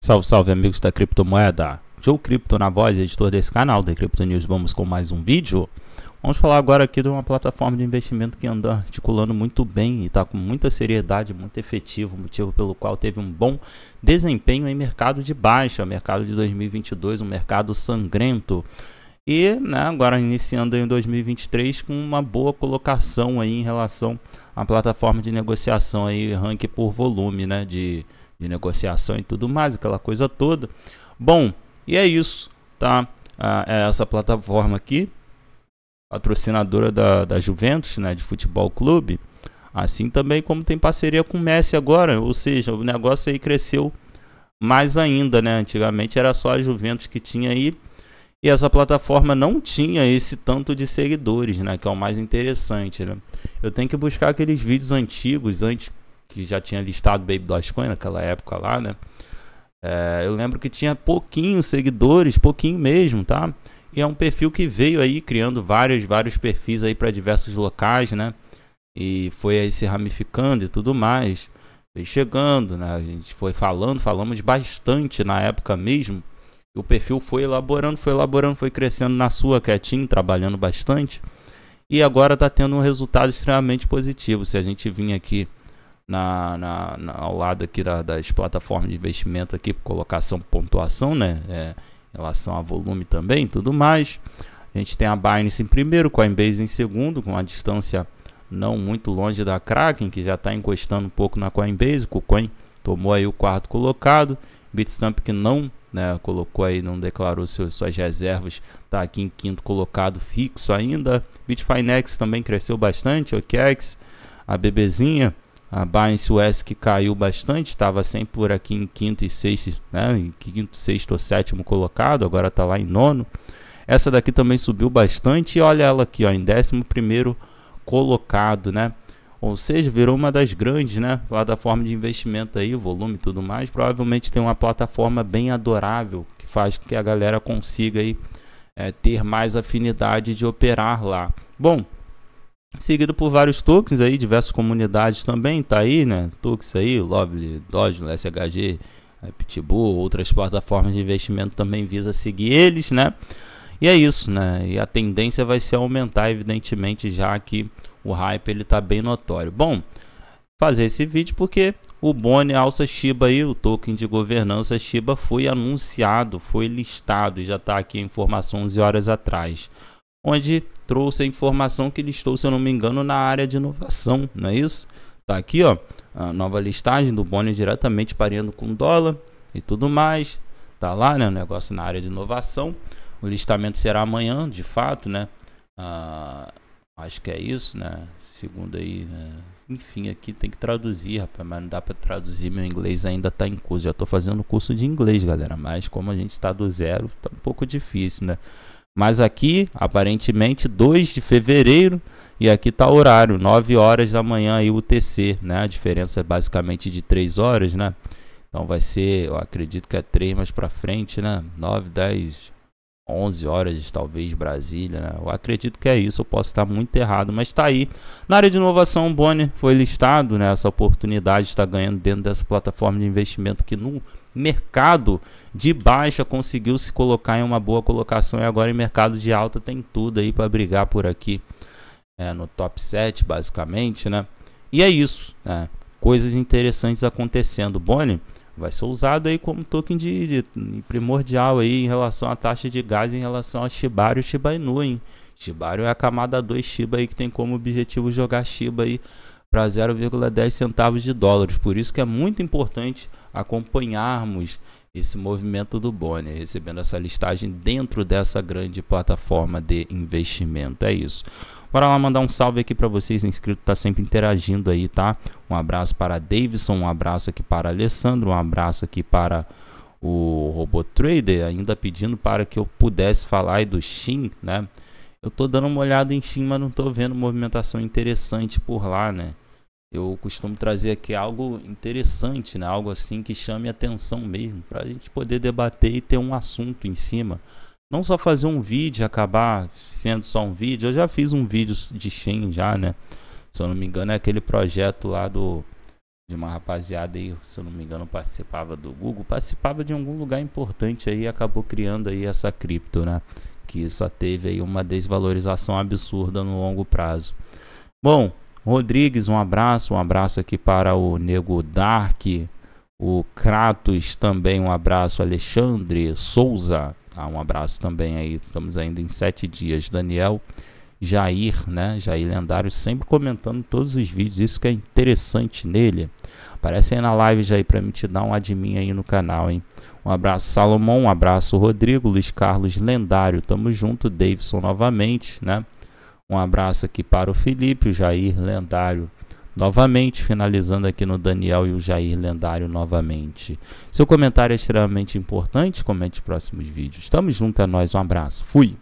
Salve, salve amigos da criptomoeda, Joe Cripto na voz, editor desse canal da Cripto News. Vamos com mais um vídeo. Vamos falar agora aqui de uma plataforma de investimento que anda articulando muito bem e está com muita seriedade, muito efetivo, motivo pelo qual teve um bom desempenho em mercado de baixa, mercado de 2022, um mercado sangrento. E né, agora iniciando em 2023 com uma boa colocação aí em relação à plataforma de negociação, aí, ranking por volume, né, de negociação e tudo mais, aquela coisa toda. Bom, e é isso, tá? É essa plataforma aqui, patrocinadora da Juventus, né, de futebol clube, assim também como tem parceria com o Messi agora, ou seja, o negócio aí cresceu mais ainda, né? Antigamente era só a Juventus que tinha aí. E essa plataforma não tinha esse tanto de seguidores, né? Que é o mais interessante, né? Eu tenho que buscar aqueles vídeos antigos, antes que já tinha listado babydogecoin naquela época lá, né? Eu lembro que tinha pouquinhos seguidores, pouquinho mesmo, tá? E é um perfil que veio aí criando vários perfis aí para diversos locais, né? E foi aí se ramificando e tudo mais. Foi chegando, né? A gente foi falando, falamos bastante na época mesmo. O perfil foi elaborando, foi crescendo na sua, quietinho, trabalhando bastante. E agora está tendo um resultado extremamente positivo. Se a gente vir aqui ao lado aqui das plataformas de investimento, aqui, colocação, pontuação, né? Em relação a volume também, tudo mais. A gente tem a Binance em primeiro, Coinbase em segundo, com a distância não muito longe da Kraken, que já está encostando um pouco na Coinbase. O Coin tomou aí o quarto colocado. Bitstamp, que não... né, colocou aí, não declarou suas reservas, tá aqui em quinto colocado fixo ainda. Bitfinex também cresceu bastante, OKX, a bebezinha, a Binance US que caiu bastante, estava sempre por aqui em quinto e sexto, né, em quinto, sexto ou sétimo colocado, agora tá lá em nono. Essa daqui também subiu bastante e olha ela aqui, ó, em 11º colocado, né? Ou seja, virou uma das grandes, né, plataforma de investimento aí, o volume e tudo mais. Provavelmente tem uma plataforma bem adorável que faz com que a galera consiga aí, ter mais afinidade de operar lá. Bom, seguido por vários tokens aí, diversas comunidades também, tá aí, né, tokens aí, Lovely, Doge, SHG, Pitbull, outras plataformas de investimento também visa seguir eles, né. E é isso, né, e a tendência vai ser aumentar, evidentemente, já que o hype ele tá bem notório. Bom, fazer esse vídeo porque o Bone, alça Shiba e o token de governança Shiba foi anunciado, foi listado e já tá aqui a informação 11 horas atrás, onde trouxe a informação que listou, se eu não me engano, na área de inovação, não é isso? Tá aqui, ó, a nova listagem do Bone diretamente pareando com dólar e tudo mais. Tá lá, né, o negócio na área de inovação. O listamento será amanhã, de fato, né? Acho que é isso, né? Segundo aí, né? Enfim, aqui tem que traduzir, rapaz, mas não dá para traduzir, meu inglês ainda tá em curso. Já tô fazendo curso de inglês, galera, mas como a gente tá do zero, tá um pouco difícil, né? Mas aqui, aparentemente, 2 de fevereiro, e aqui tá o horário, 9 horas da manhã aí UTC, né? A diferença é basicamente de 3 horas, né? Então vai ser, eu acredito que é 3 mais para frente, né? 9, 10... 11 horas, talvez, Brasília, né? Eu acredito que é isso, eu posso estar muito errado, mas tá aí. Na área de inovação, o Bone foi listado, né? Essa oportunidade está ganhando dentro dessa plataforma de investimento que no mercado de baixa conseguiu se colocar em uma boa colocação e agora em mercado de alta tem tudo aí para brigar por aqui, no top 7, basicamente, né? E é isso, né? Coisas interessantes acontecendo. Bone vai ser usado aí como token de primordial aí em relação à taxa de gás, em relação ao Shibari e Shiba Inu, hein? Shibari é a camada 2 Shiba aí que tem como objetivo jogar Shiba aí para 0,10 centavos de dólares. Por isso que é muito importante acompanharmos esse movimento do Bone, recebendo essa listagem dentro dessa grande plataforma de investimento. É isso. Bora lá mandar um salve aqui para vocês, inscrito, tá sempre interagindo aí, tá? Um abraço para Davidson, um abraço aqui para Alessandro, um abraço aqui para o RoboTrader, ainda pedindo para que eu pudesse falar aí do Shin, né? Eu tô dando uma olhada em Shin, mas não tô vendo movimentação interessante por lá, né? Eu costumo trazer aqui algo interessante, né? Algo assim que chame atenção mesmo, para a gente poder debater e ter um assunto em cima. Não só fazer um vídeo, acabar sendo só um vídeo. Eu já fiz um vídeo de Shin já, né? Se eu não me engano, é aquele projeto lá do de uma rapaziada aí, se eu não me engano, participava do Google, participava de algum lugar importante aí, acabou criando aí essa cripto, né? Que só teve aí uma desvalorização absurda no longo prazo. Bom, Rodrigues, um abraço aqui para o Nego Dark, o Kratos também, um abraço, Alexandre Souza, um abraço também aí, estamos ainda em 7 dias, Daniel Jair, né? Jair lendário, sempre comentando todos os vídeos, isso que é interessante nele. Aparece aí na live, Jair, para me te dar um admin aí no canal, hein? Um abraço, Salomão, um abraço, Rodrigo, Luiz Carlos lendário, tamo junto, Davidson novamente, né? Um abraço aqui para o Felipe, o Jair lendário novamente, finalizando aqui no Daniel e o Jair lendário novamente. Seu comentário é extremamente importante, comente próximos vídeos. Tamo junto, é nóis, um abraço, fui!